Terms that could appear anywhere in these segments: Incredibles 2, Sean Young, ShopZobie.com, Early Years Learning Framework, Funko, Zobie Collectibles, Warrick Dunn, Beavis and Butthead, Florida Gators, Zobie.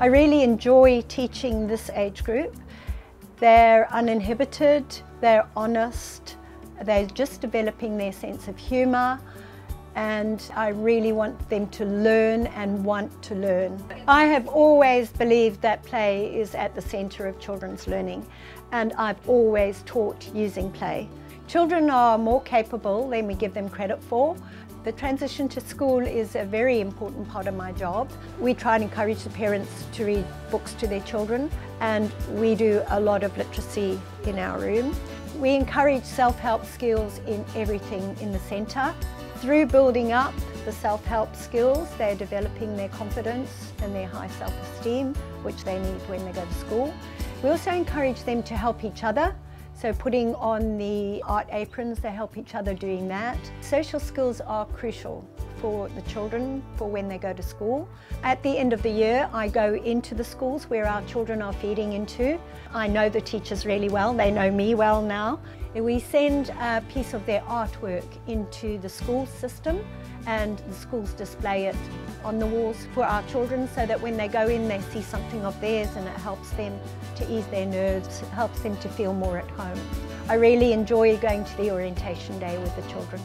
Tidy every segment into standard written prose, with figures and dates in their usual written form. I really enjoy teaching this age group. They're uninhibited, they're honest, they're just developing their sense of humour, and I really want them to learn and want to learn. I have always believed that play is at the centre of children's learning, and I've always taught using play. Children are more capable than we give them credit for. The transition to school is a very important part of my job. We try and encourage the parents to read books to their children, and we do a lot of literacy in our room. We encourage self-help skills in everything in the centre. Through building up the self-help skills, they're developing their confidence and their high self-esteem, which they need when they go to school. We also encourage them to help each other. So putting on the art aprons, they help each other doing that. Social skills are crucial for the children for when they go to school. At the end of the year, I go into the schools where our children are feeding into. I know the teachers really well, they know me well now. We send a piece of their artwork into the school system, and the schools display it on the walls for our children so that when they go in they see something of theirs, and it helps them to ease their nerves, it helps them to feel more at home. I really enjoy going to the orientation day with the children.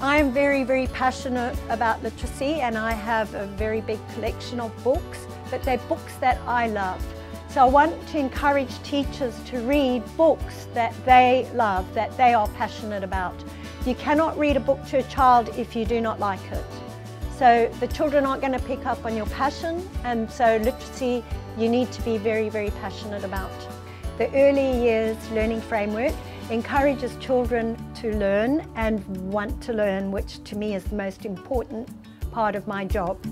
I am very, very passionate about literacy, and I have a very big collection of books, but they're books that I love. So I want to encourage teachers to read books that they love, that they are passionate about. You cannot read a book to a child if you do not like it. So the children aren't going to pick up on your passion, and so literacy you need to be very, very passionate about. The Early Years Learning Framework encourages children to learn and want to learn, which to me is the most important part of my job.